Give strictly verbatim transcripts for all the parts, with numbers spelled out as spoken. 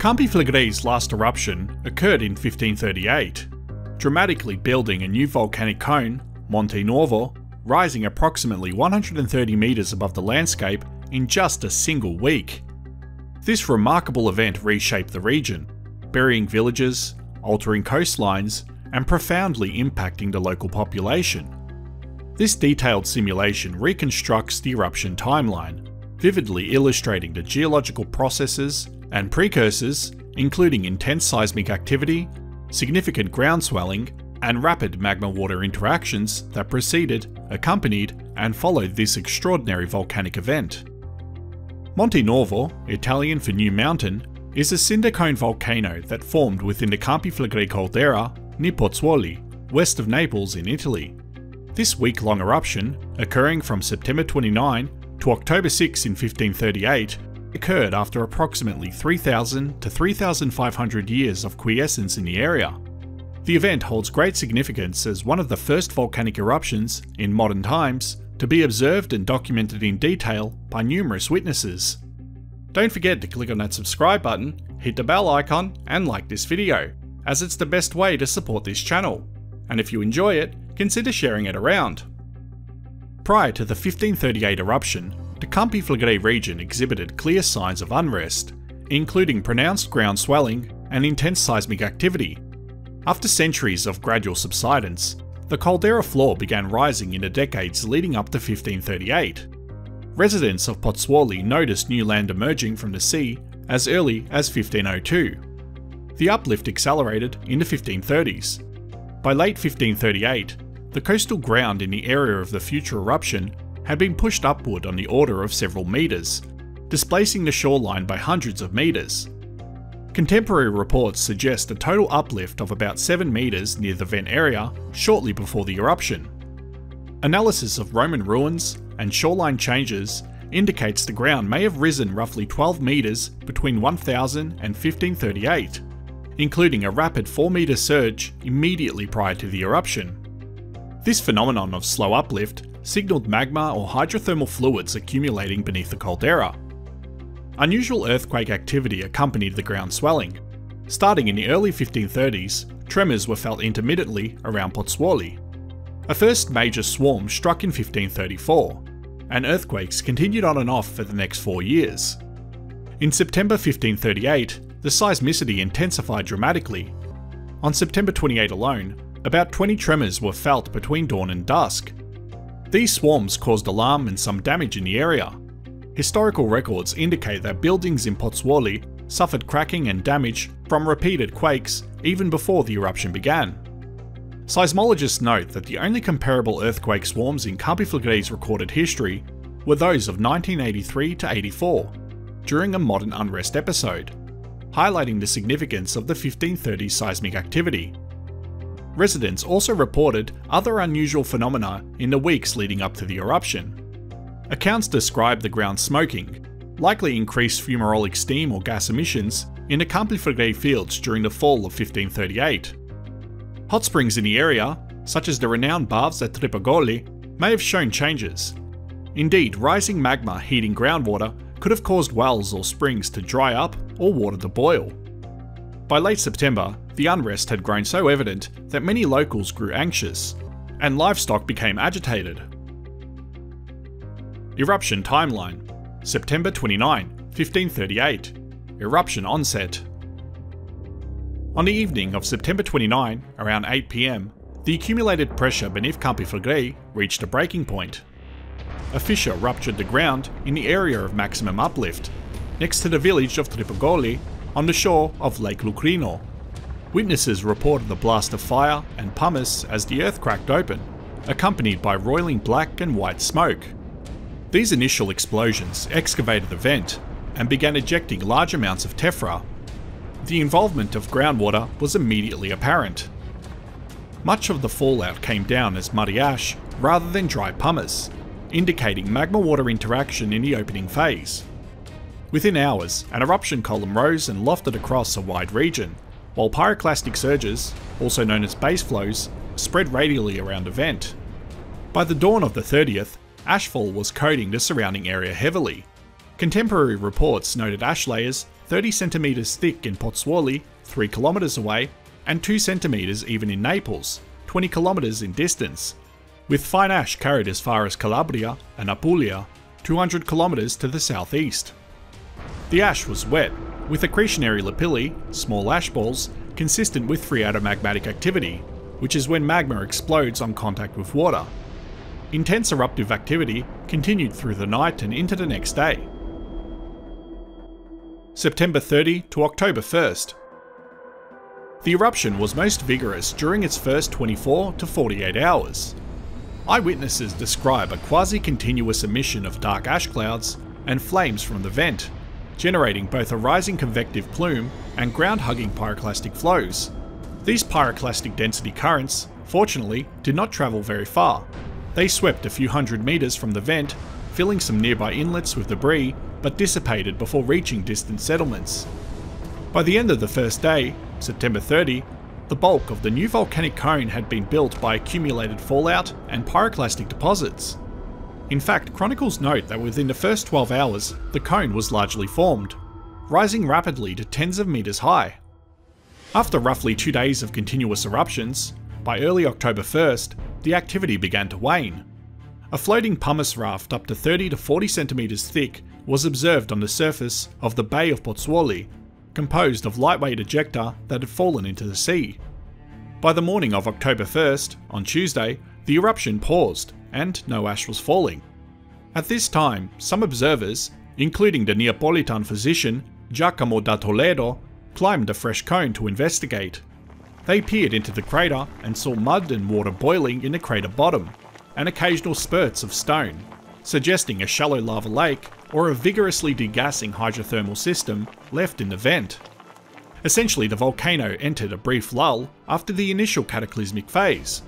Campi Flegrei's last eruption occurred in fifteen thirty-eight, dramatically building a new volcanic cone, Monte Nuovo, rising approximately one hundred thirty metres above the landscape in just a single week. This remarkable event reshaped the region, burying villages, altering coastlines, and profoundly impacting the local population. This detailed simulation reconstructs the eruption timeline, vividly illustrating the geological processes and precursors, including intense seismic activity, significant ground swelling, and rapid magma-water interactions that preceded, accompanied, and followed this extraordinary volcanic event. Monte Nuovo, Italian for New Mountain, is a cinder cone volcano that formed within the Campi Flegrei caldera near Pozzuoli, west of Naples in Italy. This week-long eruption, occurring from September twenty-ninth to October sixth in fifteen thirty-eight, occurred after approximately three thousand to three thousand five hundred years of quiescence in the area. The event holds great significance as one of the first volcanic eruptions, in modern times, to be observed and documented in detail by numerous witnesses. Don't forget to click on that subscribe button, hit the bell icon, and like this video, as it's the best way to support this channel. And if you enjoy it, consider sharing it around. Prior to the fifteen thirty-eight eruption, the Campi Flegrei region exhibited clear signs of unrest, including pronounced ground swelling and intense seismic activity. After centuries of gradual subsidence, the caldera floor began rising in the decades leading up to fifteen thirty-eight. Residents of Pozzuoli noticed new land emerging from the sea as early as fifteen oh two. The uplift accelerated in the fifteen thirties. By late fifteen thirty-eight, the coastal ground in the area of the future eruption had been pushed upward on the order of several metres, displacing the shoreline by hundreds of metres. Contemporary reports suggest a total uplift of about seven metres near the vent area shortly before the eruption. Analysis of Roman ruins and shoreline changes indicates the ground may have risen roughly twelve metres between one thousand and fifteen thirty-eight, including a rapid four metre surge immediately prior to the eruption. This phenomenon of slow uplift signalled magma or hydrothermal fluids accumulating beneath the caldera. Unusual earthquake activity accompanied the ground swelling. Starting in the early fifteen thirties, tremors were felt intermittently around Pozzuoli. A first major swarm struck in fifteen thirty-four, and earthquakes continued on and off for the next four years. In September fifteen thirty-eight, the seismicity intensified dramatically. On September twenty-eighth alone, about twenty tremors were felt between dawn and dusk. These swarms caused alarm and some damage in the area. Historical records indicate that buildings in Pozzuoli suffered cracking and damage from repeated quakes even before the eruption began. Seismologists note that the only comparable earthquake swarms in Campi Flegrei's recorded history were those of nineteen eighty-three to eighty-four, during a modern unrest episode, highlighting the significance of the fifteen thirties seismic activity. Residents also reported other unusual phenomena in the weeks leading up to the eruption. Accounts describe the ground smoking, likely increased fumarolic steam or gas emissions in the Campi Flegrei fields during the fall of fifteen thirty-eight. Hot springs in the area, such as the renowned baths at Tripergole, may have shown changes. Indeed, rising magma heating groundwater could have caused wells or springs to dry up or water to boil. By late September, the unrest had grown so evident that many locals grew anxious, and livestock became agitated. Eruption timeline: September twenty-ninth, fifteen thirty-eight. Eruption onset. On the evening of September twenty-ninth, around eight p m, the accumulated pressure beneath Campi Flegrei reached a breaking point. A fissure ruptured the ground in the area of maximum uplift, next to the village of Tripergole, on the shore of Lake Lucrino. Witnesses reported the blast of fire and pumice as the earth cracked open, accompanied by roiling black and white smoke. These initial explosions excavated the vent and began ejecting large amounts of tephra. The involvement of groundwater was immediately apparent. Much of the fallout came down as muddy ash rather than dry pumice, indicating magma-water interaction in the opening phase. Within hours, an eruption column rose and lofted across a wide region, while pyroclastic surges, also known as base flows, spread radially around the vent. By the dawn of the thirtieth, ashfall was coating the surrounding area heavily, Contemporary reports noted ash layers thirty centimetres thick in Pozzuoli, three kilometres away, and two centimetres even in Naples, twenty kilometres in distance, with fine ash carried as far as Calabria and Apulia, two hundred kilometres to the southeast. The ash was wet, with accretionary lapilli, small ash balls, consistent with phreatomagmatic activity, which is when magma explodes on contact with water. Intense eruptive activity continued through the night and into the next day. September thirtieth to October first. The eruption was most vigorous during its first twenty-four to forty-eight hours. Eyewitnesses describe a quasi-continuous emission of dark ash clouds and flames from the vent, generating both a rising convective plume and ground-hugging pyroclastic flows. These pyroclastic density currents, fortunately, did not travel very far. They swept a few hundred meters from the vent, filling some nearby inlets with debris, but dissipated before reaching distant settlements. By the end of the first day, September thirtieth, the bulk of the new volcanic cone had been built by accumulated fallout and pyroclastic deposits. In fact, chronicles note that within the first twelve hours, the cone was largely formed, rising rapidly to tens of meters high. After roughly two days of continuous eruptions, by early October first, the activity began to wane. A floating pumice raft up to thirty to forty centimeters thick was observed on the surface of the Bay of Pozzuoli, composed of lightweight ejecta that had fallen into the sea. By the morning of October first, on Tuesday, the eruption paused and no ash was falling. At this time, some observers, including the Neapolitan physician Giacomo da Toledo, climbed a fresh cone to investigate. They peered into the crater and saw mud and water boiling in the crater bottom, and occasional spurts of stone, suggesting a shallow lava lake or a vigorously degassing hydrothermal system left in the vent. Essentially, the volcano entered a brief lull after the initial cataclysmic phase.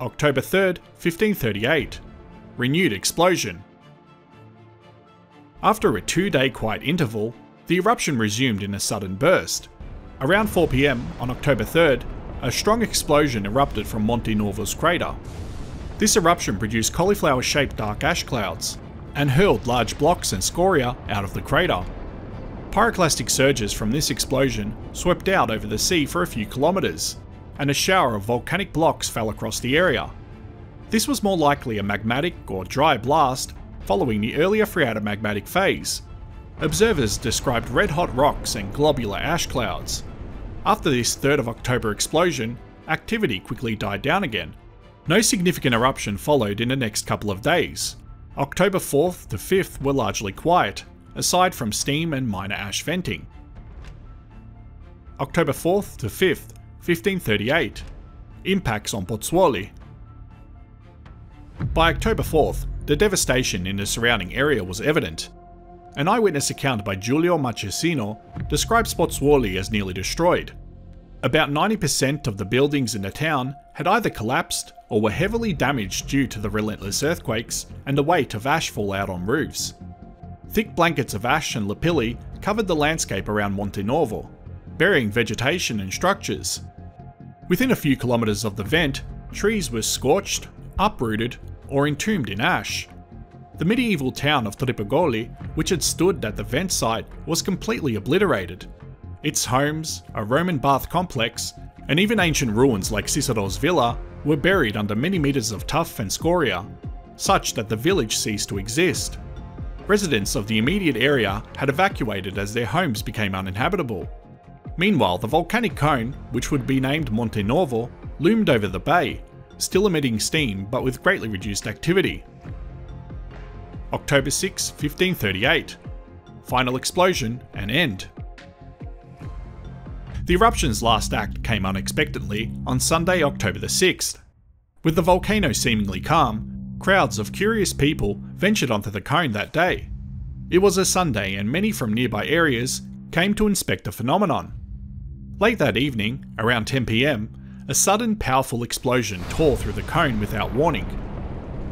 October third, fifteen thirty-eight. Renewed explosion. After a two-day quiet interval, the eruption resumed in a sudden burst. Around four p m on October third, a strong explosion erupted from Monte Nuovo's crater. This eruption produced cauliflower-shaped dark ash clouds and hurled large blocks and scoria out of the crater. Pyroclastic surges from this explosion swept out over the sea for a few kilometers, and a shower of volcanic blocks fell across the area. This was more likely a magmatic or dry blast following the earlier phreatomagmatic phase. Observers described red-hot rocks and globular ash clouds. After this third of October explosion, activity quickly died down again. No significant eruption followed in the next couple of days. October fourth to fifth were largely quiet, aside from steam and minor ash venting. October fourth to fifth, fifteen thirty-eight. Impacts on Pozzuoli. By October fourth, the devastation in the surrounding area was evident. An eyewitness account by Giulio Marchesino describes Pozzuoli as nearly destroyed. About ninety percent of the buildings in the town had either collapsed or were heavily damaged due to the relentless earthquakes and the weight of ash fallout on roofs. Thick blankets of ash and lapilli covered the landscape around Monte Nuovo, burying vegetation and structures. Within a few kilometres of the vent, trees were scorched, uprooted, or entombed in ash. The medieval town of Tripergole, which had stood at the vent site, was completely obliterated. Its homes, a Roman bath complex, and even ancient ruins like Cicero's villa were buried under many metres of tuff and scoria, such that the village ceased to exist. Residents of the immediate area had evacuated as their homes became uninhabitable. Meanwhile, the volcanic cone, which would be named Monte Nuovo, loomed over the bay, still emitting steam but with greatly reduced activity. October sixth, fifteen thirty-eight. Final explosion and end. The eruption's last act came unexpectedly on Sunday, October the sixth. With the volcano seemingly calm, crowds of curious people ventured onto the cone that day. It was a Sunday and many from nearby areas came to inspect the phenomenon. Late that evening, around ten p m, a sudden powerful explosion tore through the cone without warning.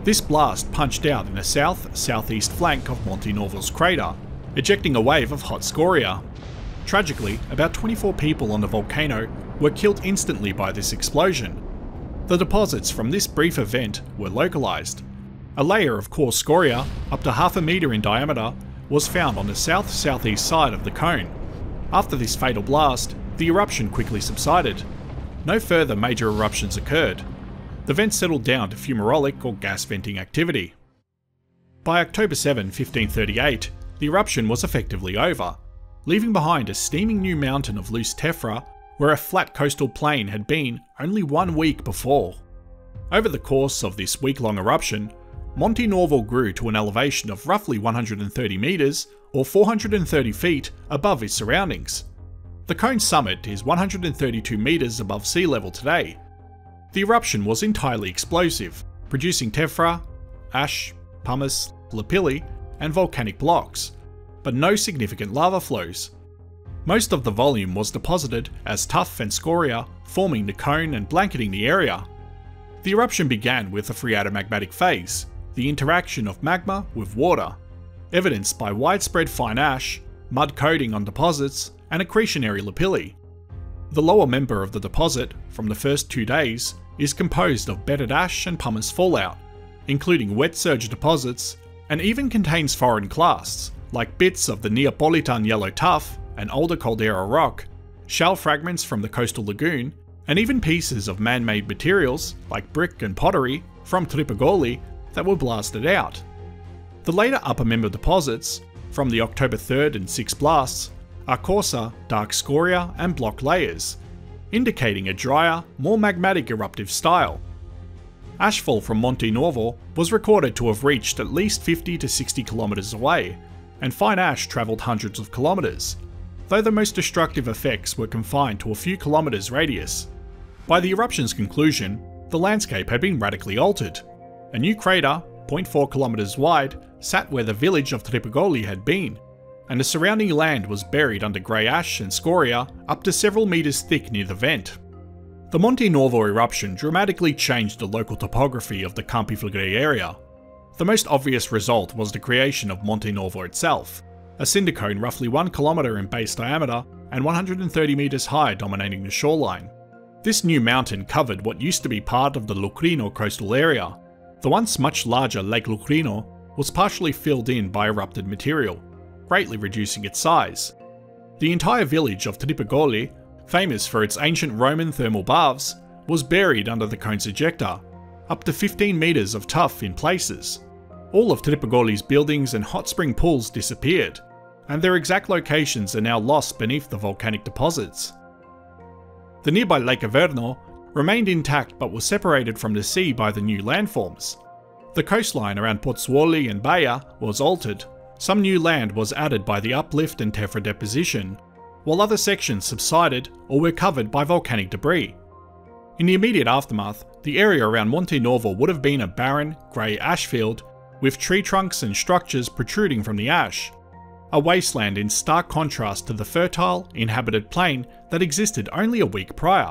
This blast punched out in the south-southeast flank of Monte Nuovo's crater, ejecting a wave of hot scoria. Tragically, about twenty-four people on the volcano were killed instantly by this explosion. The deposits from this brief event were localized. A layer of coarse scoria, up to half a metre in diameter, was found on the south-southeast side of the cone. After this fatal blast, the eruption quickly subsided. No further major eruptions occurred. The vent settled down to fumarolic or gas venting activity. By October seventh, fifteen thirty-eight, the eruption was effectively over, leaving behind a steaming new mountain of loose tephra where a flat coastal plain had been only one week before. Over the course of this week-long eruption, Monte Nuovo grew to an elevation of roughly one hundred thirty metres or four hundred thirty feet above its surroundings. The cone's summit is one hundred thirty-two metres above sea level today. The eruption was entirely explosive, producing tephra, ash, pumice, lapilli, and volcanic blocks, but no significant lava flows. Most of the volume was deposited as tuff and scoria, forming the cone and blanketing the area. The eruption began with the phreatomagmatic phase, the interaction of magma with water, evidenced by widespread fine ash, mud coating on deposits, and accretionary lapilli. The lower member of the deposit, from the first two days, is composed of bedded ash and pumice fallout, including wet surge deposits, and even contains foreign clasts, like bits of the Neapolitan yellow tuff and older caldera rock, shell fragments from the coastal lagoon, and even pieces of man-made materials, like brick and pottery, from Tripergole that were blasted out. The later upper member deposits, from the October third and sixth blasts, are coarser, dark scoria and block layers, indicating a drier, more magmatic eruptive style. Ashfall from Monte Nuovo was recorded to have reached at least fifty to sixty kilometres away, and fine ash travelled hundreds of kilometres, though the most destructive effects were confined to a few kilometres radius. By the eruption's conclusion, the landscape had been radically altered. A new crater, zero point four kilometres wide, sat where the village of Tripergole had been, and the surrounding land was buried under grey ash and scoria up to several metres thick near the vent. The Monte Nuovo eruption dramatically changed the local topography of the Campi Flegrei area. The most obvious result was the creation of Monte Nuovo itself, a cinder cone roughly one kilometre in base diameter and one hundred thirty metres high dominating the shoreline. This new mountain covered what used to be part of the Lucrino coastal area. The once much larger Lake Lucrino was partially filled in by erupted material, greatly reducing its size. The entire village of Tripergole, famous for its ancient Roman thermal baths, was buried under the cone's ejecta, up to fifteen metres of tuff in places. All of Tripergole's buildings and hot spring pools disappeared, and their exact locations are now lost beneath the volcanic deposits. The nearby Lake Averno remained intact but was separated from the sea by the new landforms. The coastline around Pozzuoli and Baia was altered. Some new land was added by the uplift and tephra deposition, while other sections subsided or were covered by volcanic debris. In the immediate aftermath, the area around Monte Nuovo would have been a barren, grey ash field with tree trunks and structures protruding from the ash, a wasteland in stark contrast to the fertile, inhabited plain that existed only a week prior.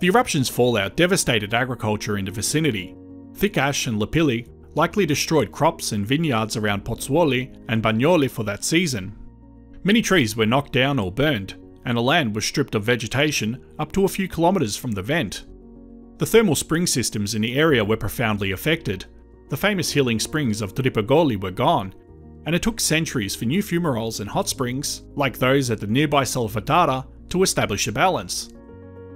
The eruption's fallout devastated agriculture in the vicinity. Thick ash and lapilli likely destroyed crops and vineyards around Pozzuoli and Bagnoli for that season. Many trees were knocked down or burned, and the land was stripped of vegetation up to a few kilometres from the vent. The thermal spring systems in the area were profoundly affected. The famous healing springs of Tripergole were gone, and it took centuries for new fumaroles and hot springs, like those at the nearby Solfatara, to establish a balance.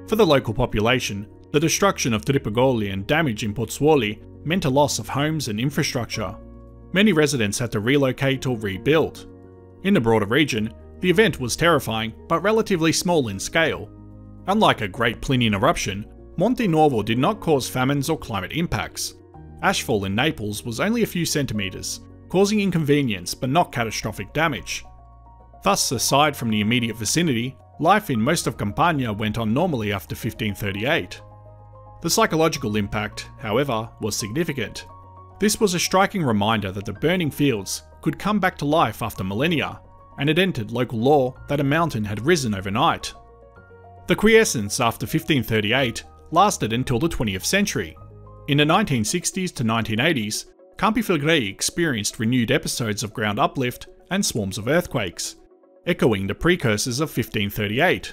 For the local population, the destruction of Tripergole and damage in Pozzuoli meant a loss of homes and infrastructure. Many residents had to relocate or rebuild. In the broader region, the event was terrifying but relatively small in scale. Unlike a great Plinian eruption, Monte Nuovo did not cause famines or climate impacts. Ashfall in Naples was only a few centimetres, causing inconvenience but not catastrophic damage. Thus, aside from the immediate vicinity, life in most of Campania went on normally after fifteen thirty-eight. The psychological impact, however, was significant. This was a striking reminder that the burning fields could come back to life after millennia, and it entered local law that a mountain had risen overnight. The quiescence after fifteen thirty-eight lasted until the twentieth century. In the nineteen sixties to nineteen eighties, Campi Flegrei experienced renewed episodes of ground uplift and swarms of earthquakes, echoing the precursors of fifteen thirty-eight.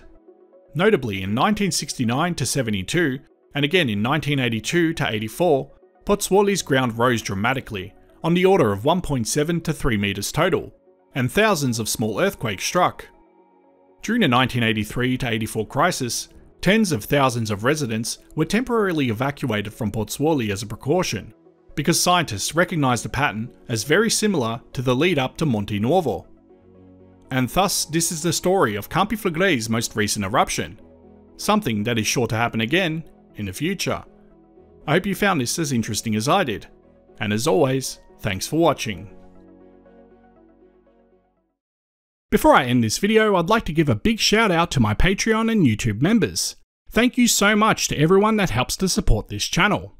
Notably in nineteen sixty-nine to seventy-two, and again in nineteen eighty-two to eighty-four, Pozzuoli's ground rose dramatically, on the order of one point seven to three metres total, and thousands of small earthquakes struck. During the nineteen eighty-three to eighty-four crisis, tens of thousands of residents were temporarily evacuated from Pozzuoli as a precaution, because scientists recognised the pattern as very similar to the lead-up to Monte Nuovo. And thus, this is the story of Campi Flegrei's most recent eruption, something that is sure to happen again in the future. I hope you found this as interesting as I did, and as always, thanks for watching. Before I end this video, I'd like to give a big shout out to my Patreon and YouTube members. Thank you so much to everyone that helps to support this channel.